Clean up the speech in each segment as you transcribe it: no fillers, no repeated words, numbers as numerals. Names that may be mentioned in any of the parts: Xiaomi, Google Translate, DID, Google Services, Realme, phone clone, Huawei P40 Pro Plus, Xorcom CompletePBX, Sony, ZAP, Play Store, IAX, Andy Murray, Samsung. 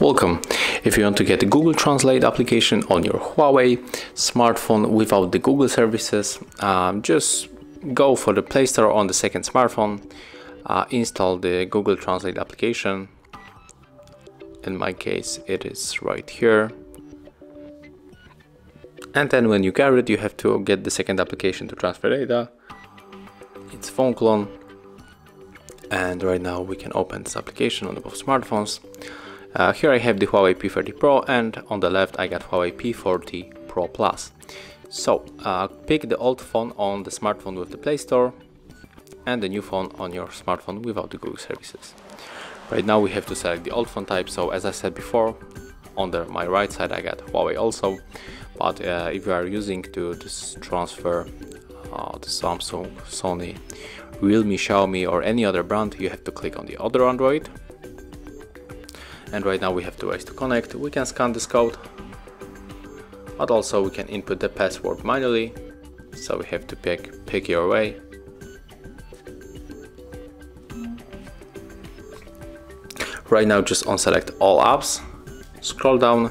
Welcome! If you want to get the Google Translate application on your Huawei smartphone without the Google services, just go for the Play Store on the second smartphone, install the Google Translate application. In my case it is right here. And then when you get it, you have to get the second application to transfer data. It's phone clone. And right now we can open this application on both smartphones. Here I have the Huawei P40 Pro, and on the left I got Huawei P40 Pro Plus. So pick the old phone on the smartphone with the Play Store and the new phone on your smartphone without the Google services. Right now we have to select the old phone type. So as I said before, on my right side I got Huawei also, but if you are using to transfer the Samsung, Sony, Realme, Xiaomi or any other brand, you have to click on the other Android. And right now we have two ways to connect. We can scan this code, but also we can input the password manually. So we have to pick your way. Right now just unselect all apps, scroll down,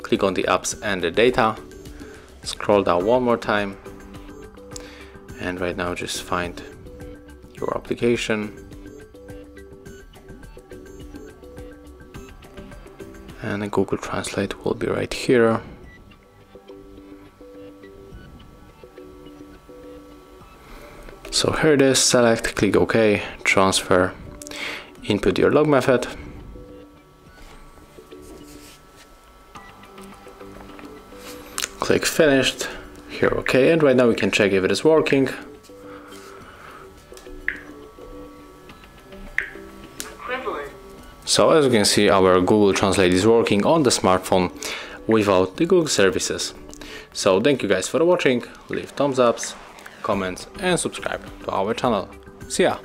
click on the apps and the data, scroll down one more time, and right now just find your application. And Google Translate will be right here. So here it is, select, click OK, transfer, input your log method. Click finished, here OK, and right now we can check if it is working. So as you can see, our Google Translate is working on the smartphone without the Google services. So thank you guys for watching, leave thumbs ups, comments and subscribe to our channel. See ya!